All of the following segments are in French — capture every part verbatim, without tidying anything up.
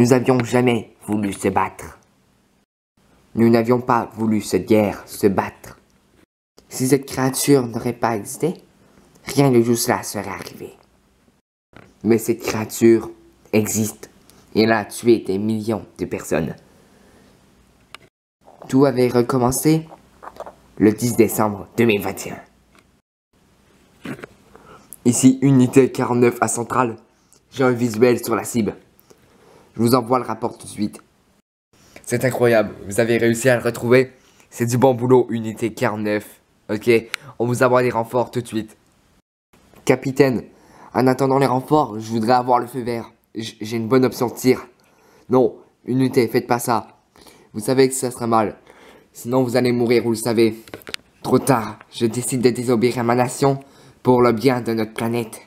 Nous n'avions jamais voulu se battre. Nous n'avions pas voulu se guerre, se battre. Si cette créature n'aurait pas existé, rien de tout cela serait arrivé. Mais cette créature existe et elle a tué des millions de personnes. Tout avait recommencé le dix décembre deux mille vingt et un. Ici, unité quarante-neuf à centrale, j'ai un visuel sur la cible. Je vous envoie le rapport tout de suite. C'est incroyable, vous avez réussi à le retrouver. C'est du bon boulot, unité quarante-neuf. Ok, on vous envoie des renforts tout de suite. Capitaine, en attendant les renforts, je voudrais avoir le feu vert. J'ai une bonne option de tir. Non, unité, faites pas ça. Vous savez que ça sera mal. Sinon vous allez mourir, vous le savez. Trop tard, je décide de désobéir à ma nation pour le bien de notre planète.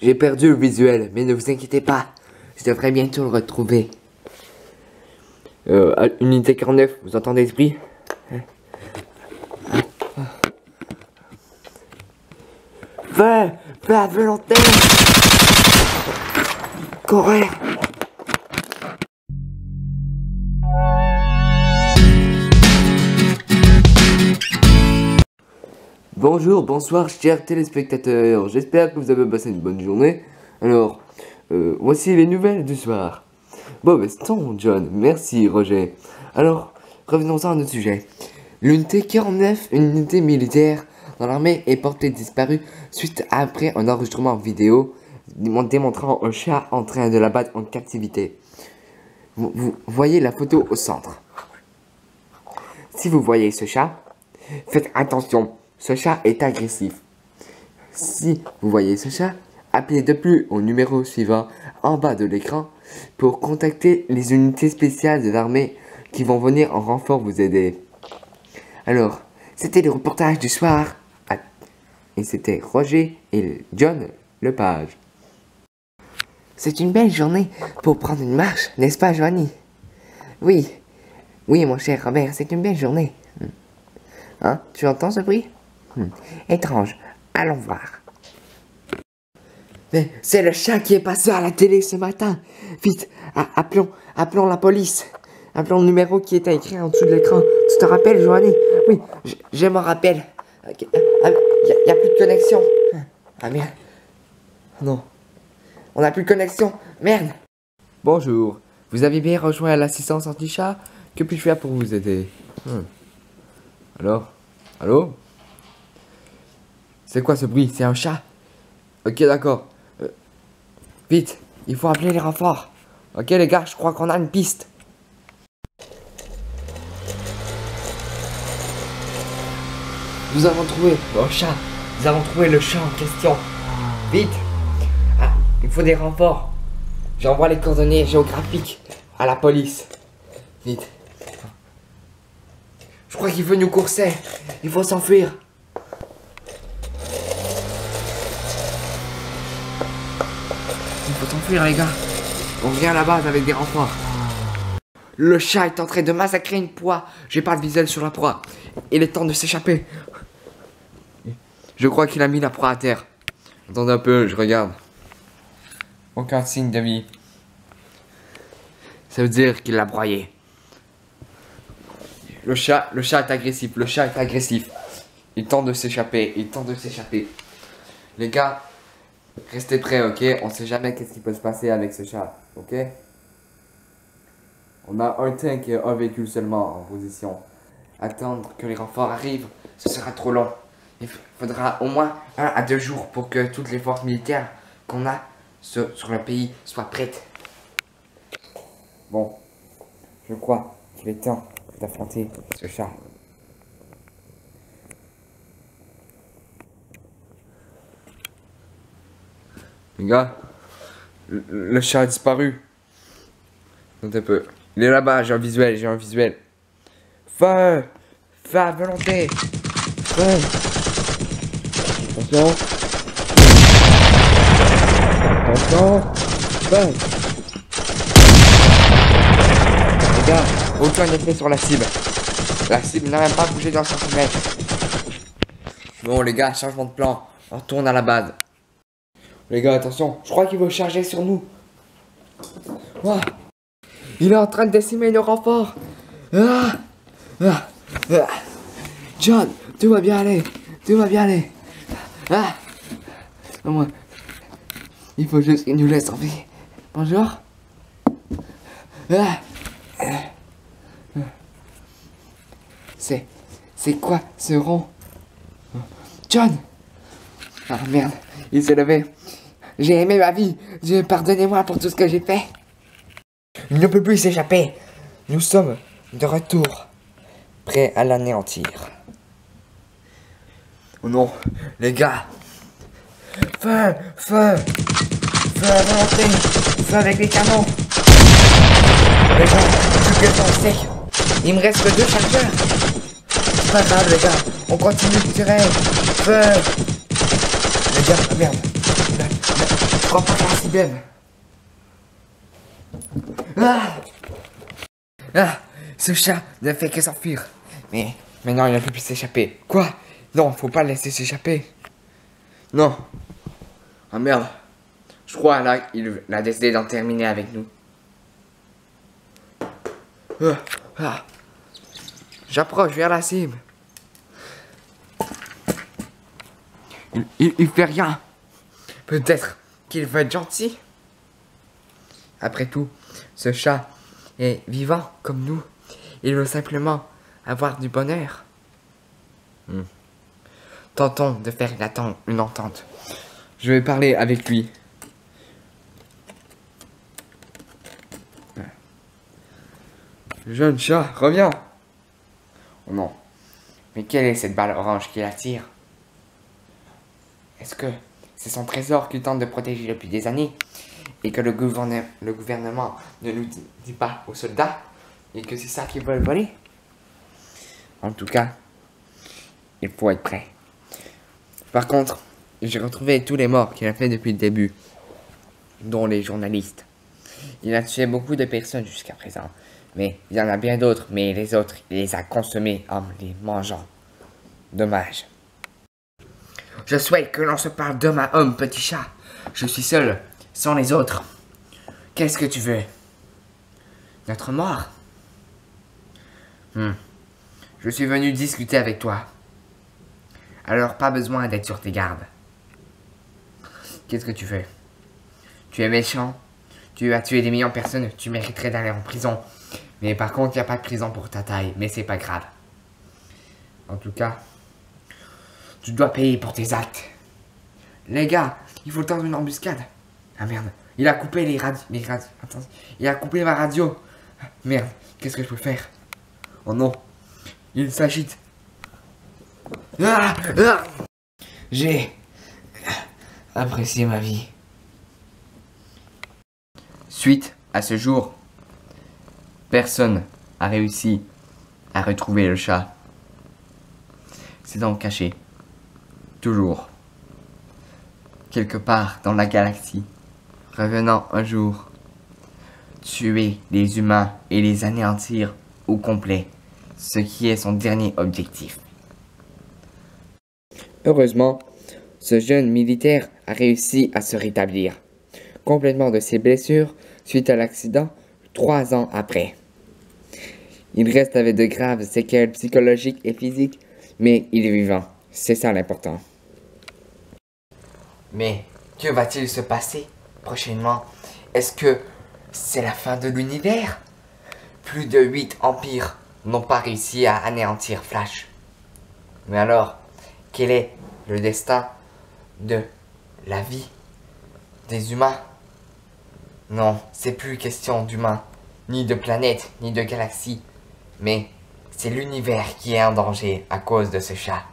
J'ai perdu le visuel, mais ne vous inquiétez pas, je devrais bientôt le retrouver. Euh, unité quarante-neuf, vous entendez ce bruit? Feu! Feu à volontaire! Courir! Bonjour, bonsoir chers téléspectateurs, j'espère que vous avez passé une bonne journée. Alors, euh, voici les nouvelles du soir. Bob Eston, John, merci Roger. Alors, revenons-en à notre sujet. L'unité quarante-neuf, une unité militaire dans l'armée, est portée disparue suite à après un enregistrement vidéo démontrant un chat en train de la battre en captivité. Vous, vous voyez la photo au centre. Si vous voyez ce chat, faites attention. Ce chat est agressif. Si vous voyez ce chat, appelez de plus au numéro suivant en bas de l'écran pour contacter les unités spéciales de l'armée qui vont venir en renfort vous aider. Alors, c'était le reportage du soir. Et c'était Roger et John Lepage. C'est une belle journée pour prendre une marche, n'est-ce pas Joanie? Oui, oui mon cher Robert, c'est une belle journée. Hein, tu entends ce bruit? Hmm. Étrange, allons voir. Mais c'est le chat qui est passé à la télé ce matin. Vite, appelons, appelons la police. Appelons le numéro qui était écrit en dessous de l'écran. Tu te rappelles, Joanie? Oui, je, je m'en rappelle. Okay. Ah, y a plus de connexion. Ah merde. Non. On n'a plus de connexion. Merde. Bonjour. Vous avez bien rejoint l'assistance anti-chat? Que puis-je faire pour vous aider? Hmm. Alors? Allô? C'est quoi ce bruit? C'est un chat? Ok, d'accord. Euh, vite, il faut appeler les renforts. Ok les gars, je crois qu'on a une piste. Nous avons trouvé un chat. Nous avons trouvé le chat en question. Vite! Ah, il faut des renforts. J'envoie les coordonnées géographiques à la police. Vite. Je crois qu'il veut nous courser. Il faut s'enfuir. Il faut s'enfuir, les gars. On revient à la base avec des renforts. Le chat est en train de massacrer une proie. J'ai pas le visuel sur la proie. Il est temps de s'échapper. Je crois qu'il a mis la proie à terre. Attendez un peu, je regarde. Aucun signe de vie. Ça veut dire qu'il l'a broyé. Le chat, le chat est agressif, le chat est agressif. Il tente de s'échapper, il tente de s'échapper. Les gars, restez prêts, ok? On sait jamais qu'est-ce qui peut se passer avec ce chat, ok? On a un tank et un véhicule seulement en position. Attendre que les renforts arrivent, ce sera trop long. Il faudra au moins un à deux jours pour que toutes les forces militaires qu'on a sur, sur le pays soient prêtes. Bon, je crois qu'il est temps d'affronter ce chat. Les gars, le, le chat a disparu. Attends un peu. Il est là-bas, j'ai un visuel, j'ai un visuel. Feu! Feu à volonté! Feu! Attention! Attention! Feu! Les gars! Aucun effet sur la cible. La cible n'a même pas bougé d'un centimètre. Bon les gars, changement de plan. On retourne à la base. Les gars, attention, je crois qu'il veut charger sur nous. Wow. Il est en train de décimer nos renforts. Ah. Ah. Ah. John, tout va bien aller. Tout va bien aller. Ah. Au moins, il faut juste qu'il nous laisse en vie. Bonjour. Ah. C'est... c'est quoi ce rond? John! Ah merde, il s'est levé. J'ai aimé ma vie. Dieu, pardonnez-moi pour tout ce que j'ai fait. Il ne peut plus s'échapper. Nous sommes de retour, prêts à l'anéantir. Oh non, les gars. Feu, feu, feu à volonté, feu avec les canons. Les gens, tout le temps sec. Il me reste que deux chargeurs. C'est pas grave les gars, on continue de tirer. Feu. Les gars, ah merde. Je crois pas qu'on s'y bêle. Ah, ah, ce chat ne fait que s'enfuir. Mais maintenant il ne peut plus s'échapper. Quoi? Non, faut pas le laisser s'échapper. Non. Ah merde. Je crois là il a décidé d'en terminer avec nous. Ah. Ah. J'approche vers la cible. Il, il, il fait rien. Peut-être qu'il va être gentil. Après tout, ce chat est vivant comme nous. Il veut simplement avoir du bonheur. Hmm. Tentons de faire une attente, une entente. Je vais parler avec lui. Jeune chat, reviens! Oh non. Mais quelle est cette balle orange qui l'attire? Est-ce que c'est son trésor qu'il tente de protéger depuis des années? Et que le, gouverne le gouvernement ne nous dit, dit pas aux soldats? Et que c'est ça qu'ils veulent voler? En tout cas, il faut être prêt. Par contre, j'ai retrouvé tous les morts qu'il a fait depuis le début. Dont les journalistes. Il a tué beaucoup de personnes jusqu'à présent. Mais il y en a bien d'autres, mais les autres, il les a consommés en les mangeant. Dommage. Je souhaite que l'on se parle d'homme à homme, petit chat. Je suis seul, sans les autres. Qu'est-ce que tu veux? Notre mort? Hmm. Je suis venu discuter avec toi. Alors pas besoin d'être sur tes gardes. Qu'est-ce que tu veux? Tu es méchant. Tu as tué des millions de personnes, tu mériterais d'aller en prison. Mais par contre, il n'y a pas de prison pour ta taille, mais c'est pas grave. En tout cas, tu dois payer pour tes actes. Les gars, il faut tendre une embuscade. Ah merde, il a coupé les radios. Radi Attends, il a coupé ma radio. Ah, merde, qu'est-ce que je peux faire? Oh non, il s'agite. Ah, ah. J'ai apprécié ma vie. Suite à ce jour, personne n'a réussi à retrouver le chat. C'est donc caché. Toujours. Quelque part dans la galaxie. Revenant un jour. Tuer les humains et les anéantir au complet. Ce qui est son dernier objectif. Heureusement, ce jeune militaire a réussi à se rétablir. Complètement de ses blessures suite à l'accident. Trois ans après. Il reste avec de graves séquelles psychologiques et physiques, mais il est vivant. C'est ça l'important. Mais que va-t-il se passer prochainement? Est-ce que c'est la fin de l'univers? Plus de huit empires n'ont pas réussi à anéantir Flash. Mais alors, quel est le destin de la vie des humains? Non, c'est plus question d'humains, ni de planète, ni de galaxie, mais c'est l'univers qui est en danger à cause de ce chat.